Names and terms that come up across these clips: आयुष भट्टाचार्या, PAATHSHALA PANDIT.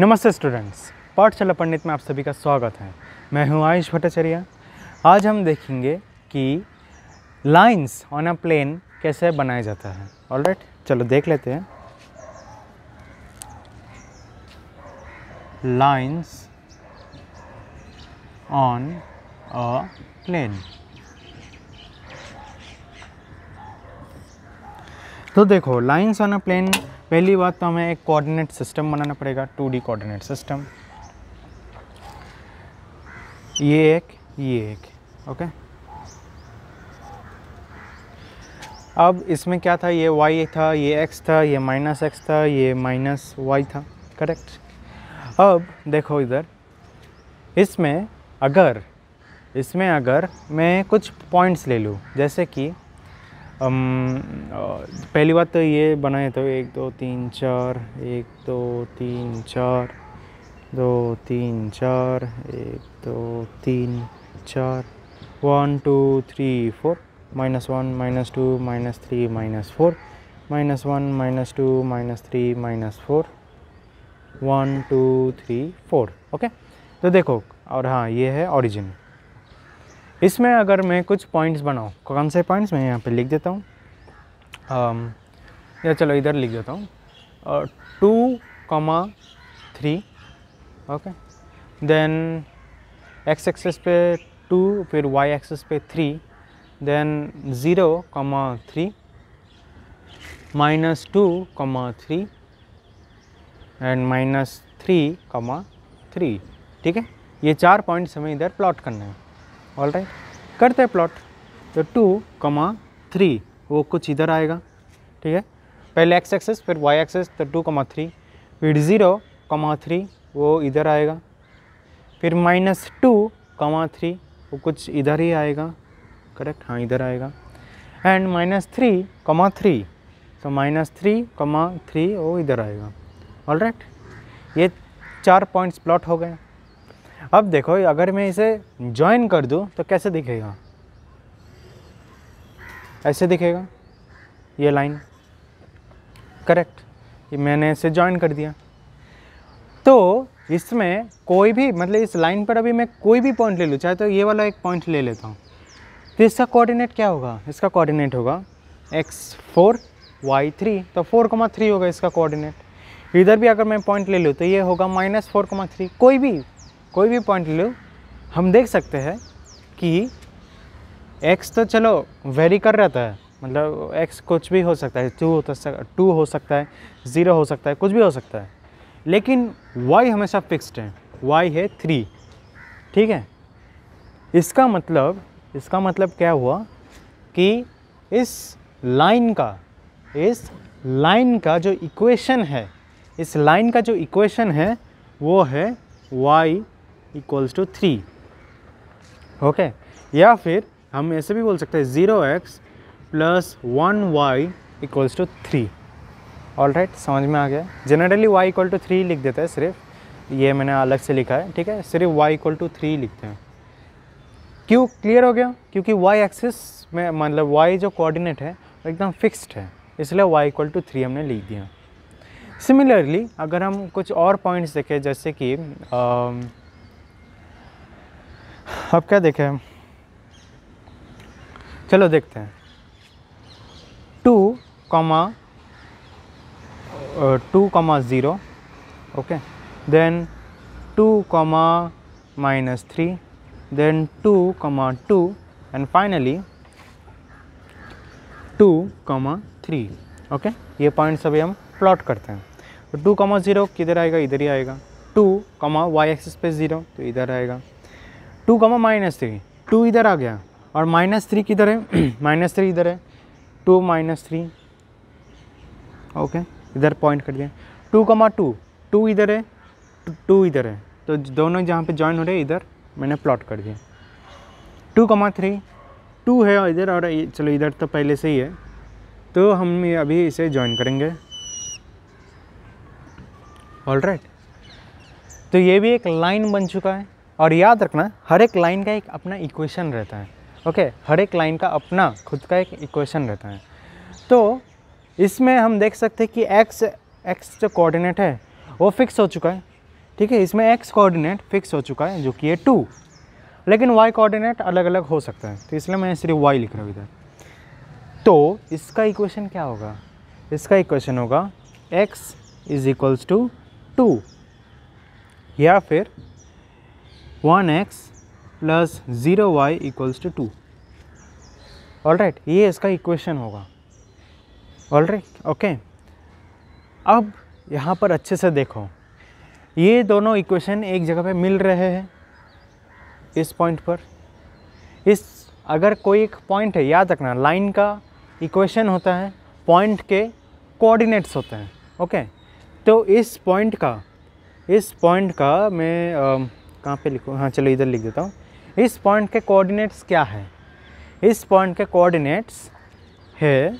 नमस्ते स्टूडेंट्स, पाठशाला पंडित में आप सभी का स्वागत है। मैं हूं आयुष भट्टाचार्या। आज हम देखेंगे कि लाइंस ऑन अ प्लेन कैसे बनाया जाता है। ऑलराइट, चलो देख लेते हैं। Lines on a plane. तो देखो, लाइंस ऑन अ प्लेन, पहली बात तो हमें एक कोऑर्डिनेट सिस्टम बनाना पड़ेगा, 2D कोऑर्डिनेट सिस्टम। ये एक ओके। अब इसमें क्या था, ये y था, ये x था, ये माइनस एक्स था, ये माइनस y था, करेक्ट। अब देखो इधर, इसमें अगर मैं कुछ पॉइंट्स ले लूँ, जैसे कि पहली बात तो ये बनाए तो 1 2 3 4, 1 2 3 4, 2 3 4, 1 2 3 4, 1 2 3 4, -1 -2 -3 -4, -1 -2 -3 -4, 1 2 3 4, ओके। तो देखो, और हाँ, ये है ऑरिजिन। इसमें अगर मैं कुछ पॉइंट्स बनाऊँ, कौन से पॉइंट्स मैं यहाँ पे लिख देता हूँ, या चलो इधर लिख देता हूँ 2,3, ओके। देन x एक्सिस पे 2, फिर y एक्सिस पे 3, देन 0,3, -2,3 एंड -3,3, ठीक है। ये 4 पॉइंट्स हमें इधर प्लॉट करने हैं। ऑल राइट, करते हैं प्लॉट। तो 2,3 वो कुछ इधर आएगा, ठीक है। पहले x एक्सेस, फिर y एक्सेस, तो 2,3, फिर 0,3 वो इधर आएगा, फिर -2,3 वो कुछ इधर ही आएगा, करेक्ट, हाँ इधर आएगा, एंड -3,3, तो -3,3 वो इधर आएगा। ऑल राइट, ये 4 पॉइंट्स प्लॉट हो गए। अब देखो, अगर मैं इसे ज्वाइन कर दूं तो कैसे दिखेगा, ऐसे दिखेगा ये लाइन, करेक्ट। ये मैंने इसे ज्वाइन कर दिया, तो इसमें कोई भी, मतलब इस लाइन पर अभी मैं कोई भी पॉइंट ले लूँ, चाहे तो ये वाला एक पॉइंट ले लेता हूँ, तो इसका कोऑर्डिनेट क्या होगा, इसका कोऑर्डिनेट होगा x4 y3, तो 4,3 होगा इसका कोऑर्डिनेट। इधर भी अगर मैं पॉइंट ले लूँ तो ये होगा -4,3। कोई भी पॉइंट लो, हम देख सकते हैं कि x तो चलो वेरी कर रहता है, मतलब x कुछ भी हो सकता है, 2 हो सकता है, 0 हो सकता है, कुछ भी हो सकता है, लेकिन y हमेशा फिक्स्ड है, y है 3, ठीक है। इसका मतलब क्या हुआ कि इस लाइन का जो इक्वेशन है, वो है y = 3, ओके। या फिर हम ऐसे भी बोल सकते हैं 0x + 1y = 3। ऑल राइट, समझ में आ गया। जनरली y = 3 लिख देता है सिर्फ, ये मैंने अलग से लिखा है, ठीक है, सिर्फ y = 3 लिखते हैं। क्यों, क्लियर हो गया? क्योंकि y एक्सिस में, मतलब y जो कोऑर्डिनेट है एकदम फिक्स्ड है, इसलिए y = 3 हमने लिख दिया। सिमिलरली अगर हम कुछ और पॉइंट्स देखें, जैसे कि अब क्या देखें, चलो देखते हैं 2,0, okay, then 2,-3, then 2,2 and finally 2,3, okay. ये पॉइंट्स अभी हम प्लॉट करते हैं। तो 2,0 किधर आएगा, इधर ही आएगा। 2,y एक्सिस पे 0 तो इधर आएगा। 2,-3, 2 इधर आ गया, और -3 किधर है -3 इधर है, 2,-3, ओके, इधर पॉइंट कर दिया। 2,2, 2 इधर है, 2 इधर है, तो दोनों जहाँ पे जॉइन हो रहे हैं इधर मैंने प्लॉट कर दिया। 2,3, 2 है और इधर, और चलो इधर तो पहले से ही है, तो हम अभी इसे जॉइन करेंगे। ऑल राइट, तो ये भी एक लाइन बन चुका है। और याद रखना, हर एक लाइन का एक अपना इक्वेशन रहता है, ओके, हर एक लाइन का अपना खुद का एक इक्वेशन रहता है। तो इसमें हम देख सकते हैं कि x जो कोऑर्डिनेट है वो फिक्स हो चुका है, ठीक है, इसमें x कोऑर्डिनेट फिक्स हो चुका है जो कि है 2, लेकिन y कोऑर्डिनेट अलग अलग हो सकता है, तो इसलिए मैं सिर्फ y लिख रहा हूँ इधर। तो इसका इक्वेशन क्या होगा? इसका इक्वेशन होगा x इज इक्वल्स टू 2 या फिर 1x plus 0y equals two 2। All right, ये इसका इक्वेशन होगा। All right, okay. अब यहाँ पर अच्छे से देखो, ये दोनों इक्वेशन एक जगह पे मिल रहे हैं इस पॉइंट पर। इस अगर कोई एक पॉइंट है, याद रखना लाइन का इक्वेशन होता है, पॉइंट के कोऑर्डिनेट्स होते हैं। ओके, तो इस पॉइंट का मैं कहाँ पे लिखूँ? हाँ चलो इधर लिख देता हूँ। इस पॉइंट के कोऑर्डिनेट्स क्या है? इस पॉइंट के कोऑर्डिनेट्स है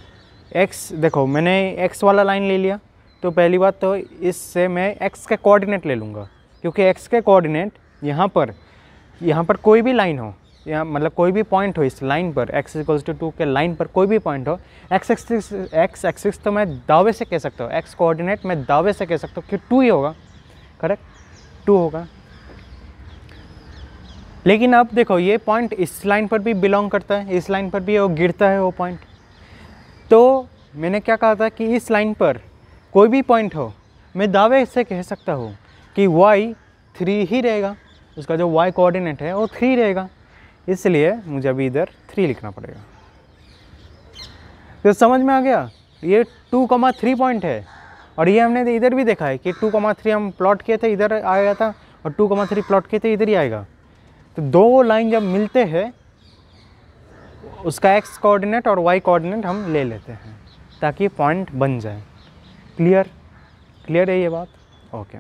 x। देखो मैंने x वाला लाइन ले लिया, तो पहली बात तो इससे मैं x के कोऑर्डिनेट ले लूँगा, क्योंकि x के कोऑर्डिनेट यहाँ पर कोई भी लाइन हो, यहाँ मतलब कोई भी पॉइंट हो इस लाइन पर, x इक्वल्स टू 2 के लाइन पर कोई भी पॉइंट हो, x एक्सिस तो मैं दावे से कह सकता हूँ, x कोऑर्डिनेट मैं दावे से कह सकता हूँ कि 2 ही होगा, करेक्ट, 2 होगा। लेकिन अब देखो ये पॉइंट इस लाइन पर भी बिलोंग करता है, इस लाइन पर भी वो गिरता है वो पॉइंट। तो मैंने क्या कहा था कि इस लाइन पर कोई भी पॉइंट हो, मैं दावे से कह सकता हूँ कि y 3 ही रहेगा, उसका जो y कोऑर्डिनेट है वो 3 रहेगा, इसलिए मुझे अभी इधर 3 लिखना पड़ेगा। तो समझ में आ गया, ये 2,3 पॉइंट है, और ये हमने इधर भी देखा है कि 2,3 हम प्लॉट किए थे, इधर आया था, और 2,3 प्लॉट किए थे, इधर ही आएगा। तो दो लाइन जब मिलते हैं, उसका x कोऑर्डिनेट और y कोऑर्डिनेट हम ले लेते हैं ताकि पॉइंट बन जाए। क्लियर है ये बात? ओके,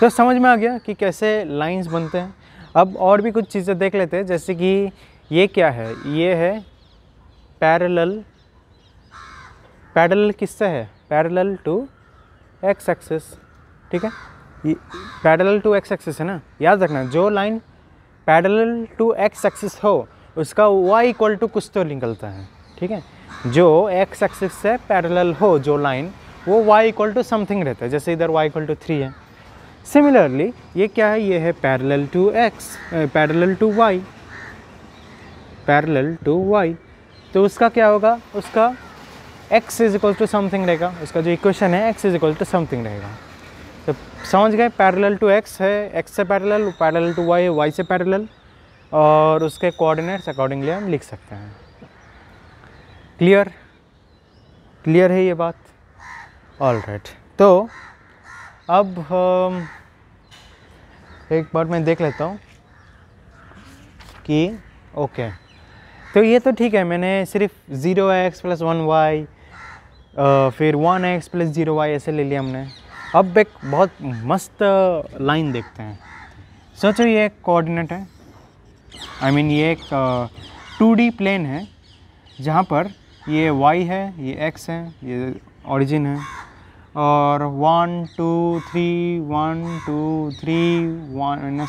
तो समझ में आ गया कि कैसे लाइंस बनते हैं। अब और भी कुछ चीज़ें देख लेते हैं, जैसे कि ये क्या है? ये है पैरेलल किससे है? पैरेलल टू x एक्सिस, ठीक है, पैरेलल टू x एक्सिस है ना। याद रखना जो line parallel to x axis हो उसका y इक्वल टू कुछ तो निकलता है, ठीक है। जो x एक्सिस से पैरेलल हो जो लाइन, वो y इक्वल टू समथिंग रहता है, जैसे इधर y इक्वल टू 3 है। सिमिलरली ये क्या है? ये है parallel to x, parallel to y, तो उसका क्या होगा? उसका x is equal to something रहेगा, उसका जो इक्वेशन है x is equal to something रहेगा। तो समझ गए, पैरेलल टू x है, x से पैरेलल, पैरेलल टू y है, y से पैरेलल, और उसके कोऑर्डिनेट्स अकॉर्डिंगली हम लिख सकते हैं। क्लियर है ये बात? ऑलराइट, तो अब एक बार मैं देख लेता हूँ कि ओके, तो ये तो ठीक है, मैंने सिर्फ 0x प्लस 1y फिर 1x प्लस 0y ऐसे ले लिया हमने। अब एक बहुत मस्त लाइन देखते हैं। सोचो ये एक कोऑर्डिनेट है, आई मीन ये एक 2D प्लेन है जहाँ पर ये y है, ये x है, ये ऑरिजिन है, और 1 2 3 1 2 3 1 -1 -2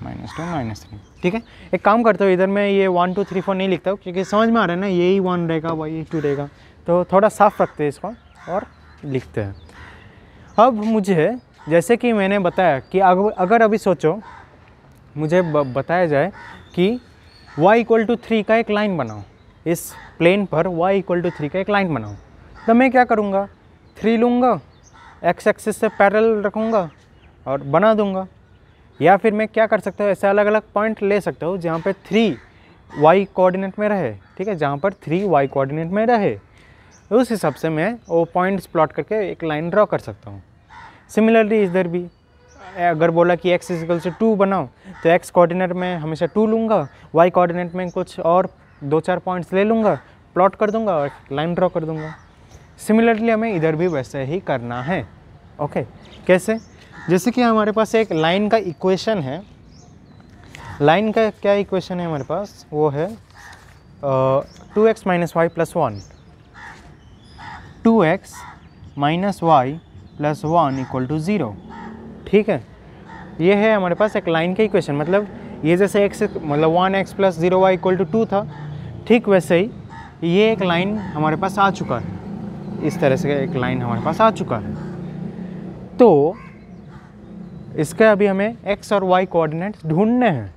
-3 -1 -2 -3 ठीक है। एक काम करता हूँ, इधर मैं ये 1 2 3 4 नहीं लिखता हूँ, क्योंकि समझ में आ रहा है ना, यही 1 रहेगा, यही 2 रहेगा, तो थोड़ा साफ रखते हैं इसको और लिखते हैं। अब मुझे, जैसे कि मैंने बताया कि अगर अभी सोचो मुझे बताया जाए कि y इक्वल टू 3 का एक लाइन बनाओ, इस प्लेन पर y इक्वल टू 3 का एक लाइन बनाओ, तो मैं क्या करूँगा? 3 लूँगा, x एक्सिस से पैरेलल रखूँगा और बना दूँगा। या फिर मैं क्या कर सकता हूँ? ऐसे अलग अलग पॉइंट ले सकता हूँ जहाँ पर 3 y कोऑर्डिनेट में रहे, ठीक है, जहाँ पर 3 y कोऑर्डिनेट में रहे, उस हिसाब से मैं वो पॉइंट्स प्लॉट करके एक लाइन ड्रॉ कर सकता हूँ। सिमिलरली इधर भी अगर बोला कि x इक्वल से 2 बनाओ, तो x कोऑर्डिनेट में हमेशा 2 लूँगा, y कोऑर्डिनेट में कुछ और 2-4 पॉइंट्स ले लूँगा, प्लॉट कर दूँगा और लाइन ड्रॉ कर दूँगा। सिमिलरली हमें इधर भी वैसे ही करना है। ओके, कैसे? जैसे कि हमारे पास एक लाइन का इक्वेशन है। लाइन का क्या इक्वेशन है हमारे पास? वो है 2x - y + 1, 2x - y + 1 = 0, ठीक है। ये है हमारे पास एक लाइन का इक्वेशन, मतलब ये जैसे x मतलब 1x + 0y = 2 था, ठीक वैसे ही ये एक लाइन हमारे पास आ चुका है, इस तरह से एक लाइन हमारे पास आ चुका है। तो इसका अभी हमें x और y कोऑर्डिनेट्स ढूंढने हैं।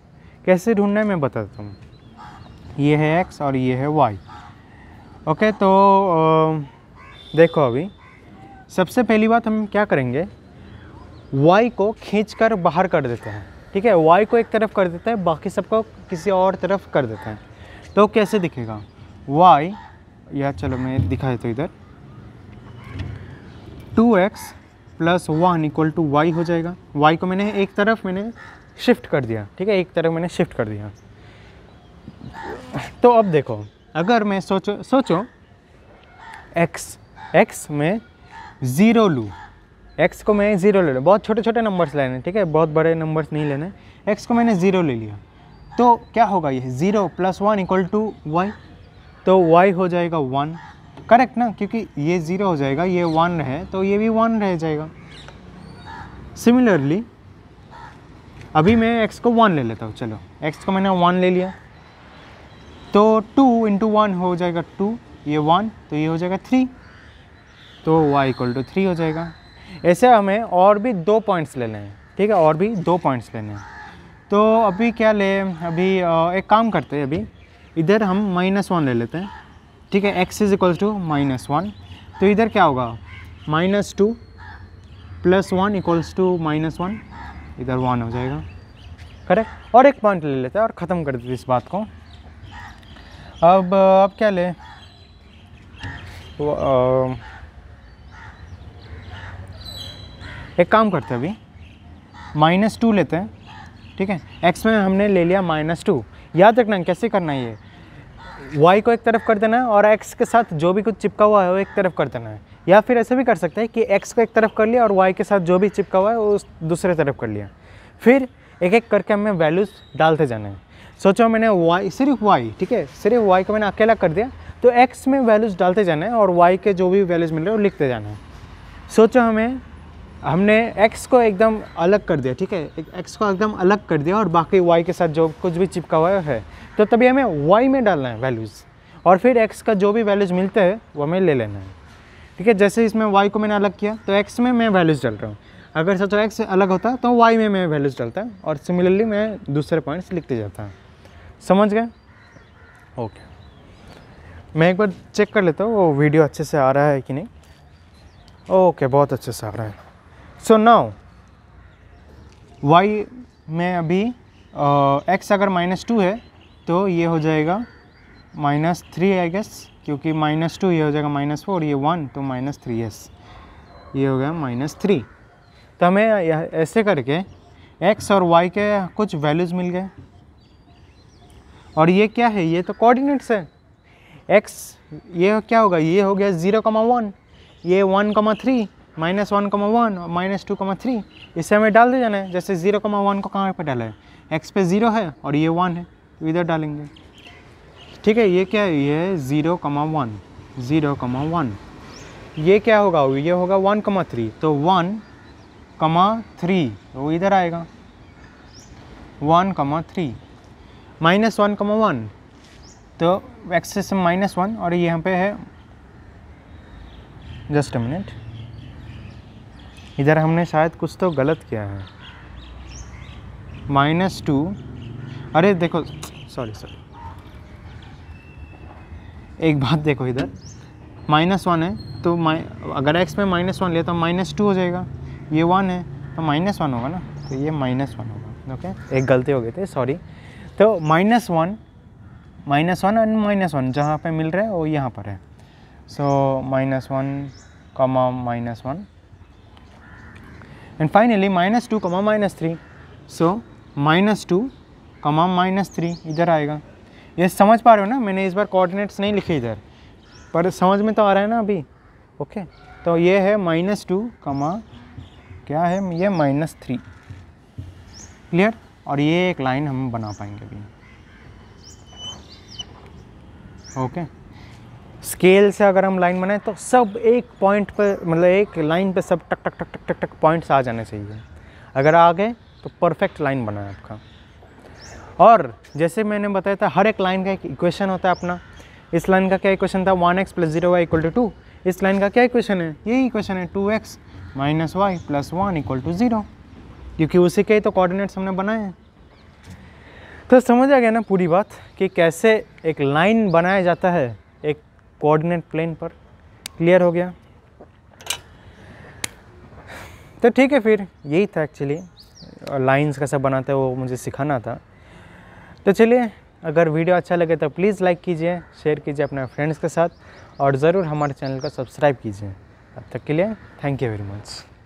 कैसे ढूंढने मैं बताता हूँ। ये है x और ये है y। ओके, तो देखो अभी सबसे पहली बात हम क्या करेंगे, y को खींचकर बाहर कर देते हैं। ठीक है, y को एक तरफ कर देते हैं, बाकी सबको किसी और तरफ कर देते हैं। तो कैसे दिखेगा y, या चलो मैं दिखा देता हूँ इधर, 2x plus 1 equal to Y हो जाएगा। y को मैंने एक तरफ शिफ्ट कर दिया। ठीक है, एक तरफ मैंने शिफ्ट कर दिया। तो अब देखो, अगर मैं सोचो x में ज़ीरो लूँ, x को मैं ज़ीरो ले लूँ, बहुत छोटे छोटे नंबर्स लेने, ठीक है, बहुत बड़े नंबर्स नहीं लेने, x को मैंने ज़ीरो ले लिया, तो क्या होगा, ये zero plus 1 equal to Y, तो y हो जाएगा 1। करेक्ट ना, क्योंकि ये ज़ीरो हो जाएगा, ये 1 है तो ये भी 1 रह जाएगा। सिमिलरली अभी मैं x को 1 ले लेता हूँ, चलो x को मैंने 1 ले लिया, तो 2 इंटू 1 हो जाएगा 2, ये 1, तो ये हो जाएगा 3, तो y इक्वल टू 3 हो जाएगा। ऐसे हमें और भी 2 पॉइंट्स लेने हैं। ठीक है, और भी 2 पॉइंट्स लेने हैं। तो अभी क्या ले, अभी एक काम करते हैं, अभी इधर हम -1 ले लेते हैं। ठीक है, x इज इक्वल्स टू -1, तो इधर क्या होगा, -2 प्लस 1 इक्वल्स टू -1, इधर 1 हो जाएगा। करेक्ट, और एक पॉइंट ले लेते हैं और ख़त्म कर देते इस बात को। अब क्या ले, तो, एक काम करते हैं, अभी -2 लेते हैं। ठीक है, x में हमने ले लिया -2। याद रखना कैसे करना है, ये y को एक तरफ कर देना है और x के साथ जो भी कुछ चिपका हुआ है वो एक तरफ कर देना है। या फिर ऐसे भी कर सकते हैं कि x को एक तरफ कर लिया और y के साथ जो भी चिपका हुआ है वो दूसरे तरफ कर लिया। फिर एक एक करके हमें वैल्यूज़ डालते जाना है। सोचो मैंने y, सिर्फ y, ठीक है, सिर्फ y को मैंने अकेला कर दिया, तो x में वैल्यूज़ डालते जाना है और y के जो भी वैल्यूज़ मिल रहे हैं वो लिखते जाना है। सोचो हमने x को एकदम अलग कर दिया। ठीक है, x को एकदम अलग कर दिया और बाकी y के साथ जो कुछ भी चिपका हुआ है, तो तभी हमें y में डालना है वैल्यूज़, और फिर x का जो भी वैल्यूज़ मिलते हैं वो हमें ले लेना है। ठीक है, जैसे इसमें y को मैंने अलग किया तो x में मैं वैल्यूज़ डाल रहा हूँ। अगर सोचो x अलग होता तो y में मैं वैल्यूज़ डालता है और सिमिलरली मैं दूसरे पॉइंट्स लिखते जाता। समझ गए? ओके, मैं एक बार चेक कर लेता हूँ वो वीडियो अच्छे से आ रहा है कि नहीं। ओके, बहुत अच्छे से आ रहा है। सो नाउ y में अभी x अगर -2 है तो ये हो जाएगा -3 आई गेस, क्योंकि -2 ये हो जाएगा -4, ये 1, तो -3 एस, ये हो गया -3। तो हमें ऐसे करके x और y के कुछ वैल्यूज़ मिल गए। और ये क्या है, ये तो कोऑर्डिनेट्स है। x ये क्या होगा, ये हो गया 0,1, ये 1,3, -1,1 और -2,3, इसे हमें डाल दे जाना है। जैसे 0,1 को कहाँ पे डाला है, x पे 0 है और ये 1 है, तो इधर डालेंगे। ठीक है, ये क्या है, ये 0,1, ये क्या होगा, ये होगा 1,3, तो 1,3 तो इधर आएगा 1,3, -1,1 तो एक्सेस -1, और ये यहाँ पे है, जस्ट अ मिनट, इधर हमने शायद कुछ तो गलत किया है, -2, अरे देखो, सॉरी, एक बात देखो, इधर -1 है तो अगर x में -1 लिया तो -2 हो जाएगा, ये 1 है तो -1 होगा ना, तो ये -1 होगा। ओके, एक गलती हो गई थी, सॉरी। तो -1 और -1 जहाँ पे मिल रहा है वो यहाँ पर है। सो -1,-1 एंड फाइनली -2,-3, सो -2,-3 इधर आएगा। ये समझ पा रहे हो ना, मैंने इस बार कोऑर्डिनेट्स नहीं लिखे इधर, पर समझ में तो आ रहा है ना अभी। ओके, तो ये है -2,-3, क्लियर। और ये एक लाइन हम बना पाएंगे अभी। ओके, स्केल से अगर हम लाइन बनाएं तो सब एक पॉइंट पर, मतलब एक लाइन पे सब टक टक टक टक टक टक पॉइंट्स आ जाने चाहिए। अगर आ गए तो परफेक्ट लाइन बना है आपका। और जैसे मैंने बताया था, हर एक लाइन का एक इक्वेशन होता है अपना। इस लाइन का क्या इक्वेशन था, 1x + 0y = 2। इस लाइन का क्या इक्वेशन है, यही इक्वेशन है, 2x minus Y plus one equal to zero, क्योंकि उसी के ही तो कोऑर्डिनेट्स हमने बनाए हैं। तो समझ आ गया ना पूरी बात कि कैसे एक लाइन बनाया जाता है एक कोऑर्डिनेट प्लेन पर। क्लियर हो गया? तो ठीक है, फिर यही था एक्चुअली लाइंस कैसे बनाते हैं वो मुझे सिखाना था। तो चलिए, अगर वीडियो अच्छा लगे तो प्लीज़ लाइक कीजिए, शेयर कीजिए अपने फ्रेंड्स के साथ और ज़रूर हमारे चैनल को सब्सक्राइब कीजिए। तब तक के लिए थैंक यू वेरी मच।